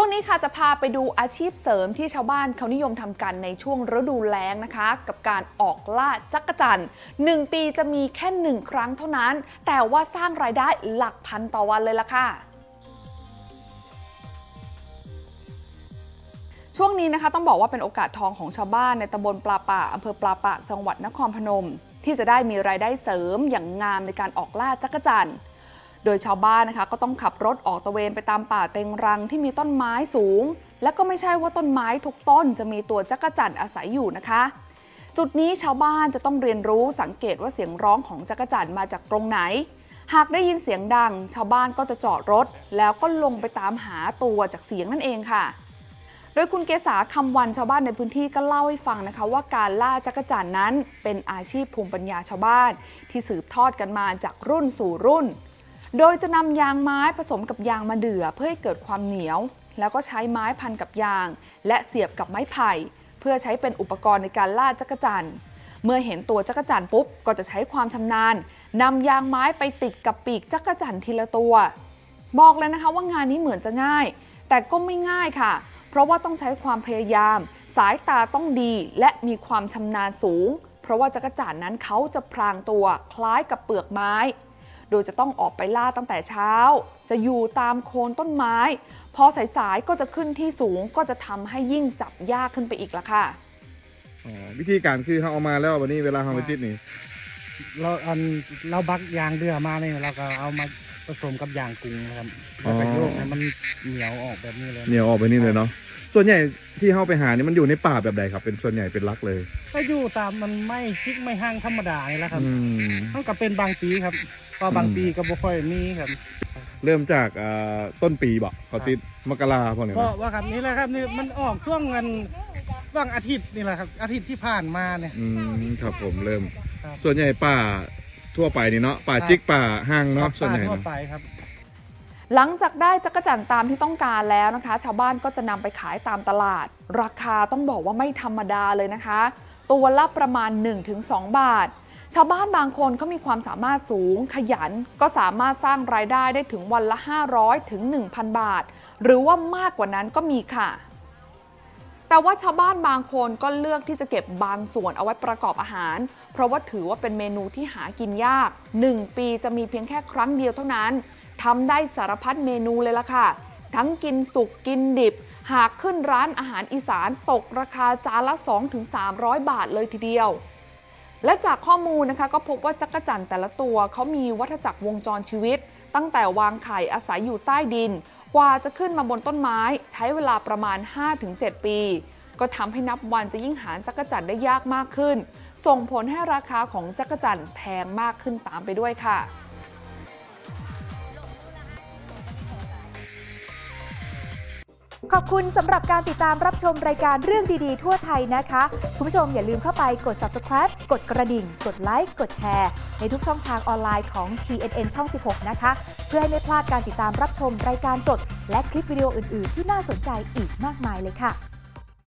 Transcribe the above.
ช่วงนี้ค่ะจะพาไปดูอาชีพเสริมที่ชาวบ้านเขานิยมทำกันในช่วงฤดูแล้งนะคะกับการออกล่าจักจั่น1ปีจะมีแค่1ครั้งเท่านั้นแต่ว่าสร้างรายได้หลักพันต่อวันเลยล่ะค่ะช่วงนี้นะคะต้องบอกว่าเป็นโอกาสทองของชาวบ้านในตำบลปลาปากอำเภอปลาปากจังหวัดนครพนมที่จะได้มีรายได้เสริมอย่างงามในการออกล่าจักจั่นโดยชาวบ้านนะคะก็ต้องขับรถออกตระเวนไปตามป่าเต็งรังที่มีต้นไม้สูงและก็ไม่ใช่ว่าต้นไม้ทุกต้นจะมีตัวจักจั่นอาศัยอยู่นะคะจุดนี้ชาวบ้านจะต้องเรียนรู้สังเกตว่าเสียงร้องของจักจั่นมาจากตรงไหนหากได้ยินเสียงดังชาวบ้านก็จะจอดรถแล้วก็ลงไปตามหาตัวจากเสียงนั่นเองค่ะโดยคุณเกษาคำวันชาวบ้านในพื้นที่ก็เล่าให้ฟังนะคะว่าการล่าจักจั่นนั้นเป็นอาชีพภูมิปัญญาชาวบ้านที่สืบทอดกันมาจากรุ่นสู่รุ่นโดยจะนำยางไม้ผสมกับยางมะเดื่อเพื่อให้เกิดความเหนียวแล้วก็ใช้ไม้พันกับยางและเสียบกับไม้ไผ่เพื่อใช้เป็นอุปกรณ์ในการล่าจักจั่นเมื่อเห็นตัวจักจั่นปุ๊บก็จะใช้ความชำนาญนำยางไม้ไปติดกับปีกจักจั่นทีละตัวบอกเลยนะคะว่างานนี้เหมือนจะง่ายแต่ก็ไม่ง่ายค่ะเพราะว่าต้องใช้ความพยายามสายตาต้องดีและมีความชำนาญสูงเพราะว่าจักจั่นนั้นเขาจะพรางตัวคล้ายกับเปลือกไม้โดยจะต้องออกไปล่าตั้งแต่เช้าจะอยู่ตามโคนต้นไม้พอสายๆก็จะขึ้นที่สูงก็จะทำให้ยิ่งจับยากขึ้นไปอีกละค่ะวิธีการคือเขาเอามาแล้ววันนี้เวลาเขาไปติดนี่เราบักยางเดือมาเนี่ยเราก็เอามาผสมกับยางกุ้งนะครับแล้วก็โยกให้มันเหนียวออกแบบนี้เลยเหนียวออกไปนี่เลยเนาะส่วนใหญ่ที่เข้าไปหานี่มันอยู่ในป่าแบบใดครับเป็นส่วนใหญ่เป็นลักเลยก็อยู่ตามมันไม่ชิกไม่ห้างธรรมดาเลยละครับต้องกับเป็นบางปีครับก็บางปีก็บ่ค่อยมีครับเริ่มจากต้นปีบอกเขาติดมกราพอเนี่ยก็ว่าครับนี่แหละครับนี่มันออกช่วงกันว่างอาทิตย์นี่แหละครับอาทิตย์ที่ผ่านมาเนี่ยครับผมเริ่มส่วนใหญ่ป่าทั่วไปนี่เนาะป่าจิกป่าห้างเนาะส่วนใหญ่ทั่วไปครับหลังจากได้จักจั่นตามที่ต้องการแล้วนะคะชาวบ้านก็จะนำไปขายตามตลาดราคาต้องบอกว่าไม่ธรรมดาเลยนะคะตัวละประมาณ 1-2 บาทชาวบ้านบางคนเขามีความสามารถสูงขยันก็สามารถสร้างรายได้ได้ถึงวันละ 500-1,000 บาทหรือว่ามากกว่านั้นก็มีค่ะแต่ว่าชาวบ้านบางคนก็เลือกที่จะเก็บบางส่วนเอาไว้ประกอบอาหารเพราะว่าถือว่าเป็นเมนูที่หากินยาก1ปีจะมีเพียงแค่ครั้งเดียวเท่านั้นทำได้สารพัดเมนูเลยล่ะค่ะทั้งกินสุกกินดิบหากขึ้นร้านอาหารอีสานตกราคาจานละ 2-300 บาทเลยทีเดียวและจากข้อมูลนะคะก็พบว่าจักจั่นแต่ละตัวเขามีวัฏจักรวงจรชีวิตตั้งแต่วางไข่อาศัยอยู่ใต้ดินกว่าจะขึ้นมาบนต้นไม้ใช้เวลาประมาณ 5-7 ปีก็ทำให้นับวันจะยิ่งหาจักจั่นได้ยากมากขึ้นส่งผลให้ราคาของจักจั่นแพงมากขึ้นตามไปด้วยค่ะขอบคุณสำหรับการติดตามรับชมรายการเรื่องดีๆทั่วไทยนะคะคุณผู้ชมอย่าลืมเข้าไปกด Subscribe กดกระดิ่งกดไลค์กดแชร์ในทุกช่องทางออนไลน์ของ TNN ช่อง16นะคะเพื่อให้ไม่พลาดการติดตามรับชมรายการสดและคลิปวิดีโออื่นๆที่น่าสนใจอีกมากมายเลยค่ะ